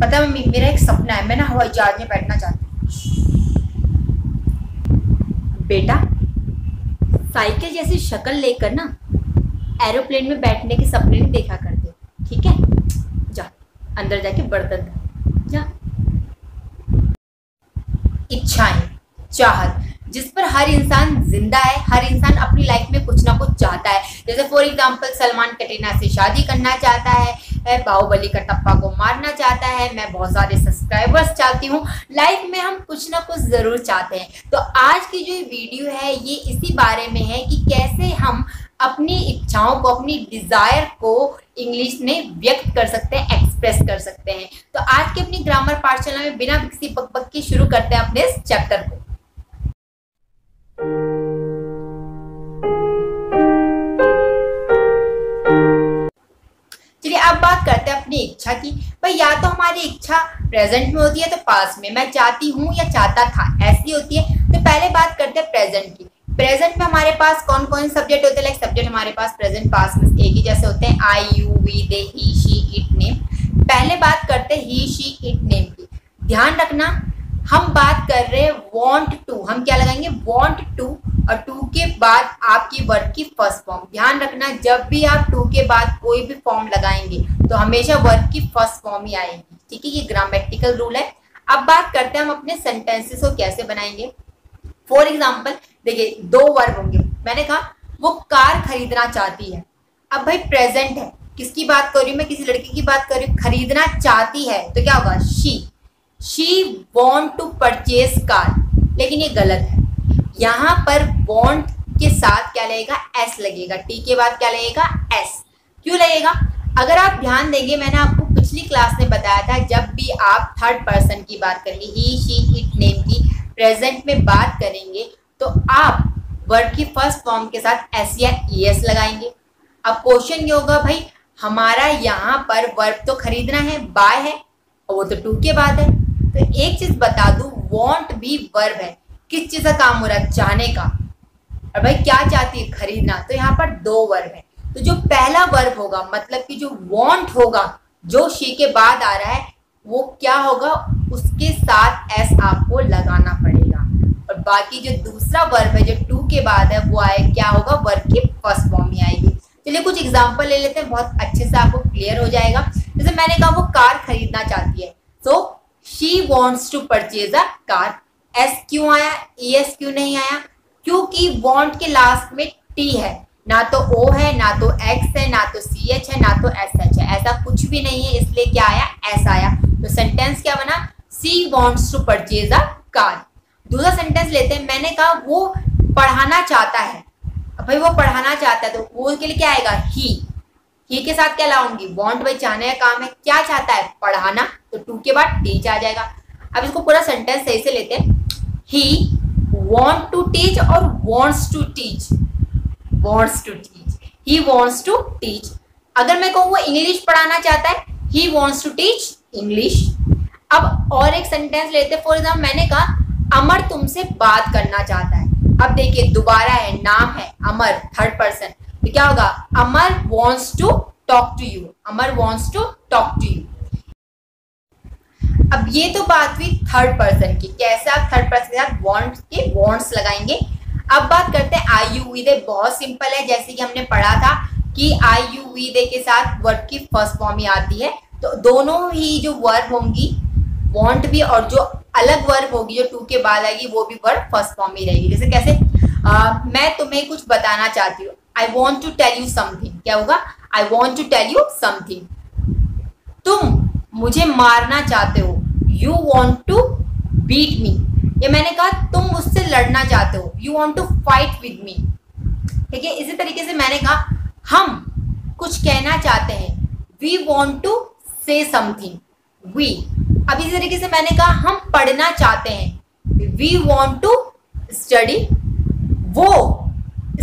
पता है मम्मी, मेरा एक सपना है, मैं ना हवाई जहाज में बैठना चाहती हूँ। बेटा, साइकिल जैसी शक्ल लेकर ना एरोप्लेन में बैठने के सपने नहीं देखा करते, ठीक है? जा अंदर जाके बर्तन जा। इच्छाएं, चाहत, जिस पर हर इंसान जिंदा है, हर इंसान अपनी लाइफ में कुछ ना कुछ चाहता है। जैसे फॉर एग्जांपल सलमान कटरीना से शादी करना चाहता है, बाहुबली का टप्पा को मारना चाहता है, मैं बहुत सारे सब्सक्राइबर्स चाहती हूँ। लाइफ में हम कुछ ना कुछ जरूर चाहते हैं। तो आज की जो वीडियो है ये इसी बारे में है कि कैसे हम अपनी इच्छाओं को, अपनी डिजायर को इंग्लिश में व्यक्त कर सकते हैं, एक्सप्रेस कर सकते हैं। तो आज की अपनी ग्रामर पाठशाला में बिना किसी बकबक के शुरू करते हैं अपने इस चैप्टर को। चलिए अब बात करते हैं अपनी इच्छा की। भाई या तो हमारी इच्छा प्रेजेंट में होती है, तो पास्ट में मैं चाहती हूँ या चाहता था, ऐसी होती है। तो पहले बात करते हैं प्रेजेंट की। प्रेजेंट में हमारे पास कौन कौन सब्जेक्ट होते हैं? लाइक सब्जेक्ट हमारे पास प्रेजेंट पास्ट में एक ही जैसे होते हैं, I, you, we, they, he, she, it, name. पहले बात करते हैं ही, शी, इट, नेम की। ध्यान रखना हम बात कर रहे हैं वॉन्ट टू। हम क्या लगाएंगे? वॉन्ट टू, और टू के बाद आपकी वर्ब की फर्स्ट फॉर्म। ध्यान रखना जब भी आप टू के बाद कोई भी फॉर्म लगाएंगे तो हमेशा वर्ब की फर्स्ट फॉर्म ही आएगी, ठीक है? ये ग्रामेटिकल रूल है। अब बात करते हैं हम अपने सेंटेंसेस को कैसे बनाएंगे। फॉर एग्जाम्पल देखिए, दो वर्ब होंगे। मैंने कहा वो कार खरीदना चाहती है। अब भाई प्रेजेंट है, किसकी बात कर रही हूँ मैं? किसी लड़की की बात कर रही हूँ। खरीदना चाहती है तो क्या होगा? She want to purchase car. लेकिन ये गलत है, यहाँ पर वॉन्ट के साथ क्या लगेगा? एस लगेगा। टी के बाद क्या लगेगा? एस। क्यों लगेगा? अगर आप ध्यान देंगे, मैंने आपको पिछली क्लास में बताया था, जब भी आप थर्ड पर्सन की बात करेंगे, ही, शी, इट, नेम की प्रेजेंट में बात करेंगे तो आप वर्ब की फर्स्ट फॉर्म के साथ एस या एस लगाएंगे। अब क्वेश्चन ये होगा, भाई हमारा यहाँ पर वर्ब तो खरीदना है, बाय है, और वो तो टू के बाद है। तो एक चीज बता दूं, वांट भी वर्ब है। किस चीज का काम हो रहा है? चाहने का। और भाई क्या चाहती है? खरीदना। तो यहाँ पर दो वर्ब है। तो जो पहला वर्ब होगा, मतलब कि जो वांट होगा, जो शी के बाद आ रहा है, वो क्या होगा? उसके साथ एस आपको लगाना पड़ेगा। और बाकी जो दूसरा वर्ब है जो टू के बाद है, वो आए क्या होगा? वर्ब की फर्स्ट फॉर्म में आएगी। चलिए कुछ एग्जांपल ले लेते हैं, बहुत अच्छे से आपको क्लियर हो जाएगा। जैसे मैंने कहा वो कार खरीदना चाहती है, so she wants to purchase a car. S क्यों आया? ई एस क्यों नहीं आया? क्योंकि वांट के लास्ट में टी है, ना तो ओ है, ना तो एक्स है, ना तो सी एच है, ना तो एस एच है, ऐसा कुछ भी नहीं है। इसलिए क्या आया? एस आया। तो सेंटेंस क्या बना? She wants to purchase a car. दूसरा सेंटेंस लेते हैं, मैंने कहा वो पढ़ाना चाहता है। अब भाई वो पढ़ाना चाहता है तो वो के लिए क्या आएगा? ही के साथ क्या लाऊंगी? वांट। भाई चाहने का काम है, क्या चाहता है? पढ़ाना, तो टू के बाद टीच आ जाएगा। अब इसको पूरा सेंटेंस सही से लेते हैं, ही वांट टू टीच और wants to teach. Wants to teach, he wants to teach. अगर मैं कहूँ वो इंग्लिश पढ़ाना चाहता है, he wants to teach English. अब और एक सेंटेंस लेते हैं, फॉर एग्जाम्पल मैंने कहा अमर तुमसे बात करना चाहता है। अब देखिए दोबारा है, नाम है अमर, थर्ड पर्सन, तो क्या होगा? Amar wants to talk to you. Amar wants to talk to you. अब ये तो बात हुई थर्ड पर्सन की, कैसे आप थर्ड पर्सन के साथ वांट्स के वांट्स लगाएंगे। अब बात करते हैं आई, यू, वी, दे। बहुत सिंपल है, जैसे कि हमने पढ़ा था कि आई, यू, वी, दे के साथ वर्ब की फर्स्ट फॉर्म ही आती है। तो दोनों ही जो वर्ब होंगी, वांट भी और जो अलग वर्ब होगी जो टू के बाद आएगी, वो भी वर्ब फर्स्ट फॉर्म ही रहेगी। जैसे कैसे, मैं तुम्हें कुछ बताना चाहती हूँ, I want to tell you something. क्या होगा? I want to tell you something. तुम मुझे मारना चाहते हो, you want to beat me. ये मैंने कहा तुम मुझसे लड़ना चाहते हो, you want to fight with me, ठीक है? इसी तरीके से मैंने कहा हम कुछ कहना चाहते हैं, we want to say something, we. अब इसी तरीके से मैंने कहा हम पढ़ना चाहते हैं, वी वॉन्ट टू स्टडी। वो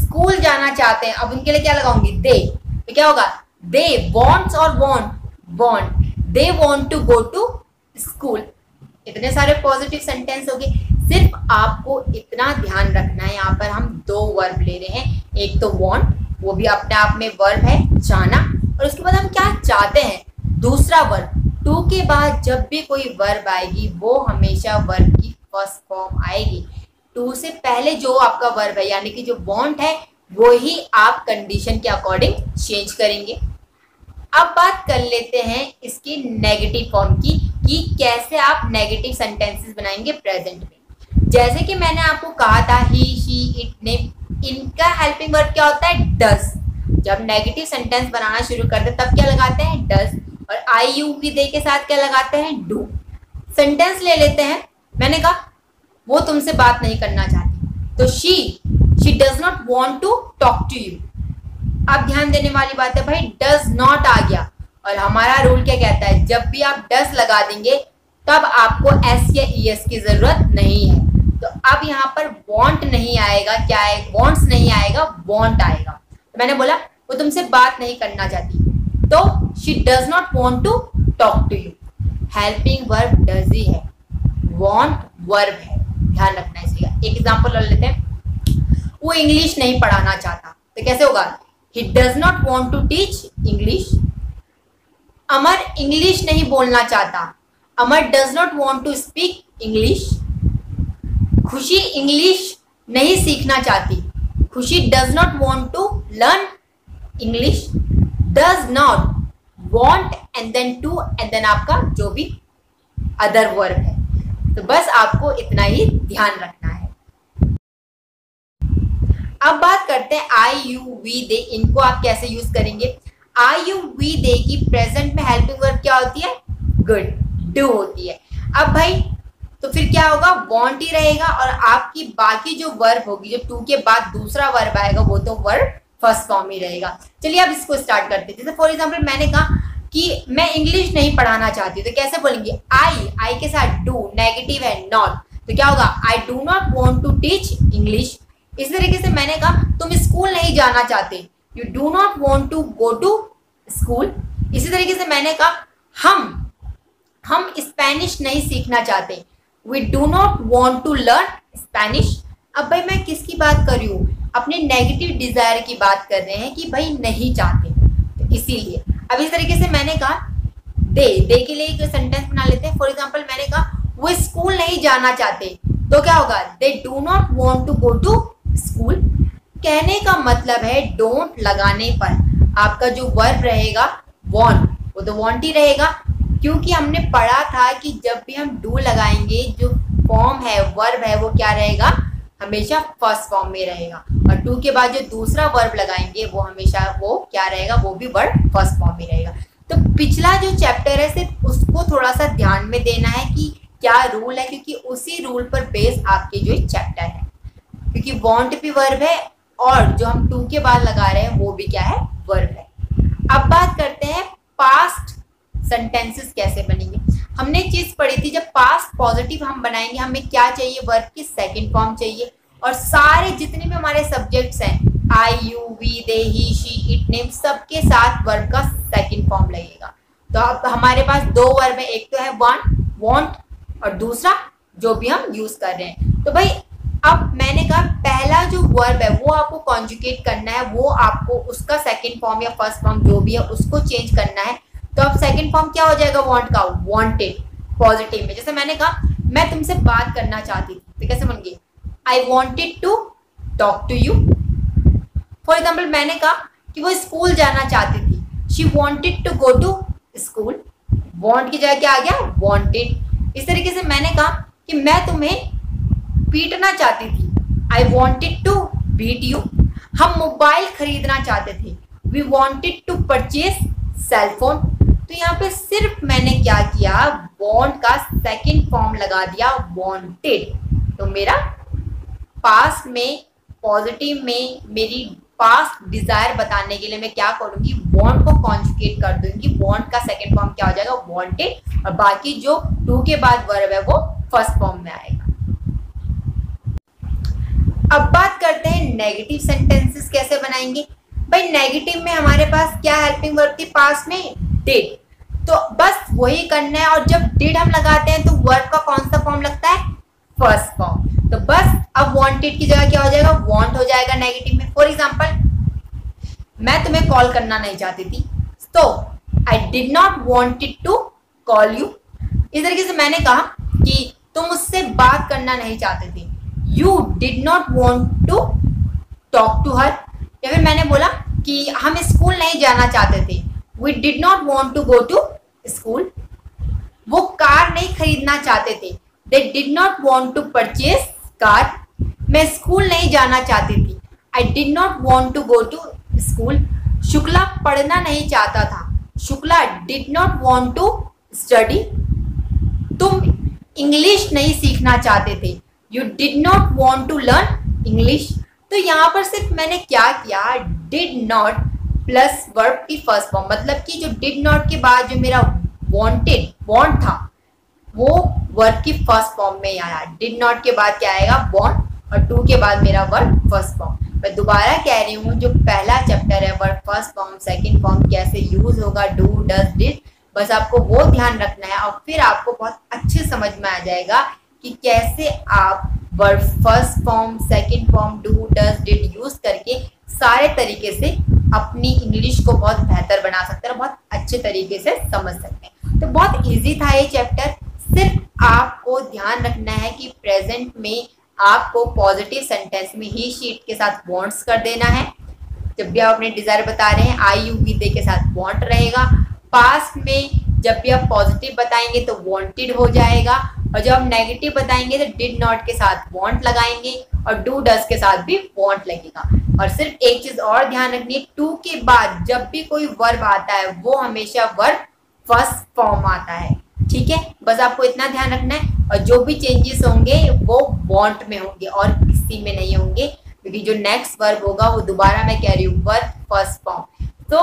स्कूल जाना चाहते हैं, अब उनके लिए क्या लगाऊंगी? दे। तो क्या होगा? दे वॉन्ट्स और want, they want to go to school. इतने सारे पॉजिटिव सेंटेंस हो गए। सिर्फ आपको इतना ध्यान रखना है, यहाँ पर हम दो वर्ब ले रहे हैं, एक तो वॉन्ट, वो भी अपने आप में वर्ब है, चाहना, और उसके बाद हम क्या चाहते हैं, दूसरा वर्ब। टू के बाद जब भी कोई वर्ब आएगी वो हमेशा वर्ब की फर्स्ट फॉर्म आएगी। टू से पहले जो आपका वर्ब है यानी कि जो वांट है वो ही आप कंडीशन के अकॉर्डिंग चेंज करेंगे। अब बात कर लेते हैं इसकी नेगेटिव फॉर्म की कि कैसे आप नेगेटिव सेंटेंसेस बनाएंगे प्रेजेंट में। जैसे कि मैंने आपको कहा था ही, शी, इट, नेम, इनका हेल्पिंग वर्ब क्या होता है डस। जब नेगेटिव सेंटेंस बनाना शुरू करते तब क्या लगाते हैं डस, और आई यू वी दे के साथ क्या लगाते हैं डू। सेंटेंस ले लेते हैं, मैंने कहा वो तुमसे बात नहीं करना चाहती, तो she does not want to talk to you. आप ध्यान देने वाली बात है भाई डज नॉट आ गया, और हमारा रूल क्या कहता है जब भी आप डस लगा देंगे तब आपको एस या ईएस की जरूरत नहीं है। तो अब यहाँ पर वांट नहीं आएगा, क्या है वांट्स नहीं आएगा, वांट आएगा। तो मैंने बोला वो तुमसे बात नहीं करना चाहती, तो she does not want to talk to you. Helping verb does ही है, वांट वर्ब है, ध्यान रखना चाहिए। एक एग्जाम्पल ले लेते हैं, वो इंग्लिश नहीं पढ़ाना चाहता, तो कैसे होगा He does not want to teach English. Amar English नहीं बोलना चाहता, Amar does not want to speak English. Khushi English नहीं सीखना चाहती, खुशी does not want to learn English. Does not want and then to and then आपका जो भी other verb है। तो बस आपको इतना ही ध्यान रखना है। अब बात करते हैं आई यू वी दे, इनको आप कैसे यूज करेंगे। आई यू वी दे की प्रेजेंट में हेल्पिंग वर्ब क्या होती है गुड, डू होती है। अब भाई तो फिर क्या होगा वांट ही रहेगा, और आपकी बाकी जो वर्ब होगी जो टू के बाद दूसरा वर्ब आएगा वो तो वर्ब फर्स्ट फॉर्म ही रहेगा। चलिए अब इसको स्टार्ट करते हैं। जैसे फॉर एग्जाम्पल मैंने कहा कि मैं इंग्लिश नहीं पढ़ाना चाहती, तो कैसे बोलेंगे आई के साथ डू, नेगेटिव है नॉट, तो क्या होगा I do not want to teach English. इस तरीके से मैंने कहा तुम स्कूल नहीं जाना चाहते, you do not want to go to school. इसी तरीके से मैंने कहा हम स्पेनिश नहीं सीखना चाहते, we do not want to learn Spanish. अब भाई मैं किसकी बात कर रही हूँ, अपने नेगेटिव डिजायर की बात कर रहे हैं कि भाई नहीं चाहते, तो इसीलिए। अब इस तरीके से मैंने कहा दे के लिए एक सेंटेंस बना लेते हैं। फॉर एग्जाम्पल मैंने कहा वो स्कूल नहीं जाना चाहते, तो क्या होगा they do not want to go to school. कहने का मतलब है डोंट लगाने पर आपका जो वर्ब रहेगा वॉन्ट, वो तो वॉन्ट ही रहेगा, क्योंकि हमने पढ़ा था कि जब भी हम डू लगाएंगे जो फॉर्म है वर्ब है वो क्या रहेगा हमेशा फर्स्ट फॉर्म में रहेगा, और टू के बाद जो दूसरा वर्ब लगाएंगे वो हमेशा वो क्या रहेगा वो भी वर्ब फर्स्ट फॉर्म में रहेगा। तो पिछला जो चैप्टर है सिर्फ उसको थोड़ा सा ध्यान में देना है कि क्या रूल है, क्योंकि उसी रूल पर बेस्ड आपके जो चैप्टर है, क्योंकि वॉन्ट भी वर्ब है और जो हम टू के बाद लगा रहे हैं वो भी क्या है वर्ब है। अब बात करते हैं पास्ट सेंटेंसेस कैसे बनेंगे। हमने चीज पढ़ी थी जब पास्ट पॉजिटिव हम बनाएंगे हमें क्या चाहिए वर्ब की सेकंड फॉर्म चाहिए, और सारे जितने भी हमारे सब्जेक्ट्स हैं I you we they he she it name सबके साथ वर्ब का सेकंड फॉर्म लगेगा। तो अब हमारे पास दो वर्ब है, एक तो है वॉन्ट और दूसरा जो भी हम यूज कर रहे हैं। तो भाई अब मैंने कहा पहला जो वर्ब है वो आपको कॉन्जुगेट करना है, वो आपको उसका सेकंड फॉर्म या फर्स्ट फॉर्म जो भी है उसको चेंज करना है। तो अब सेकंड फॉर्म क्या हो जाएगा वांट का, वांटेड पॉजिटिव में। जैसे मैंने कहा मैं तुमसे बात करना चाहती थी, तो कैसे बोलेंगे I wanted to talk to you. For example मैंने कहा कि वो स्कूल जाना चाहती थी, she wanted to go to school, want की जगह क्या आ गया वांटेड। इस तरीके से मैंने कहा कि मैं तुम्हें पीटना चाहती थी, I wanted to beat you. हम मोबाइल खरीदना चाहते थे, we wanted to purchase cellphone. तो यहाँ पे सिर्फ मैंने क्या किया वॉन्ट का सेकंड फॉर्म लगा दिया वॉन्टेड, तो मेरा पास्ट में पॉजिटिव में मेरी पास्ट डिजायर बताने के लिए मैं क्या करूंगी वॉन्ट को कॉन्जुगेट कर दूंगी। वॉन्ट का सेकंड फॉर्म क्या हो जाएगा वॉन्टेड, और बाकी जो टू के बाद वर्ब है वो फर्स्ट फॉर्म में आएगा। अब बात करते हैं नेगेटिव सेंटेंसेस कैसे बनाएंगे। भाई नेगेटिव में हमारे पास क्या हेल्पिंग वर्ब थी पास्ट में डिड, तो बस वही करना है, और जब डिड हम लगाते हैं तो वर्ब का कौन सा फॉर्म लगता है फर्स्ट फॉर्म। तो बस अब वांटेड की जगह क्या हो जाएगा वांट हो जाएगा नेगेटिव में। फॉर एग्जांपल मैं तुम्हें कॉल करना नहीं चाहती थी, तो I did not wanted to call you. इस तरीके से मैंने कहा कि तुम उससे बात करना नहीं चाहते थे, you did not want to talk to her. या फिर मैंने बोला कि हम स्कूल नहीं जाना चाहते थे, we did not want to go to school. वो कार नहीं खरीदना चाहते थे, they did not want to purchase car. मैं स्कूल नहीं जाना चाहती थी, I did not want to go to school. Shukla पढ़ना नहीं चाहता था, Shukla did not want to study. तुम इंग्लिश नहीं सीखना चाहते थे, you did not want to learn English. तो यहाँ पर सिर्फ मैंने क्या किया, डिड नॉट प्लस वर्ब की फर्स्ट फॉर्म, मतलब कि जो डिड नॉट के बाद जो मेरा वॉन्ट था वो वर्ब की फर्स्ट फॉर्म में आया। डिड नॉट के बाद क्या आएगा, वॉन्ट, और टू के बाद मेरा वर्ब फर्स्ट फॉर्म। मैं दोबारा कह रही हूँ, जो पहला चैप्टर है verb first form second form कैसे यूज होगा, डू डज डिड, बस आपको वो ध्यान रखना है और फिर आपको बहुत अच्छे समझ में आ जाएगा कि कैसे आप verb first form second form do does did use करके सारे तरीके से अपनी इंग्लिश को बहुत बेहतर बना सकते हैं और बहुत अच्छे तरीके से समझ सकते हैं। तो बहुत ईजी था ये चैप्टर, सिर्फ आपको ध्यान रखना है कि प्रेजेंट में आपको पॉजिटिव सेंटेंस में ही शीट के साथ वॉन्ट्स कर देना है। जब भी आप अपने डिजायर बता रहे हैं, आई यू वी दे के साथ वॉन्ट रहेगा। पास्ट में जब भी आप पॉजिटिव बताएंगे तो वॉन्टेड हो जाएगा, और जब आप नेगेटिव बताएंगे तो डिड नॉट के साथ वॉन्ट लगाएंगे और डू डज के साथ भी वॉन्ट लगेगा। और सिर्फ एक चीज और ध्यान रखनी है, टू के बाद जब भी कोई वर्ब आता है वो हमेशा वर्ब फर्स्ट फॉर्म आता है, ठीक है। बस आपको इतना ध्यान रखना है, और जो भी चेंजेस होंगे वो वॉन्ट में होंगे और किसी में नहीं होंगे, क्योंकि जो नेक्स्ट वर्ब होगा वो दोबारा मैं कह रही हूँ वर्ब फर्स्ट फॉर्म। तो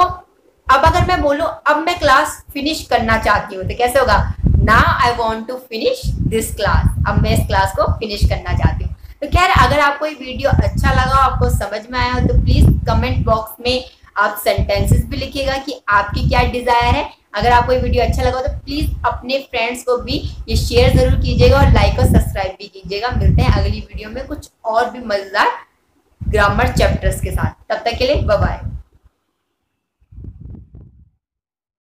अब अगर मैं बोलूँ अब मैं क्लास फिनिश करना चाहती हूँ, तो कैसे होगा, now I want to finish this class. अब मैं इस क्लास को फिनिश करना चाहती हूँ। तो खैर अगर आपको ये वीडियो अच्छा लगा, आपको समझ में आया हो, तो प्लीज़ कमेंट बॉक्स में आप सेंटेंसेस भी लिखिएगा कि आपकी क्या डिज़ायर है। अगर आपको ये वीडियो अच्छा लगा तो प्लीज़ अपने फ्रेंड्स को भी ये शेयर ज़रूर कीजिएगा और लाइक और सब्सक्राइब भी कीजिएगा। मिलते हैं अगली वीडियो में कुछ और भी मज़ेदार ग्रामर चैप्टर्स के साथ। तब तक के लिए बाय बाय।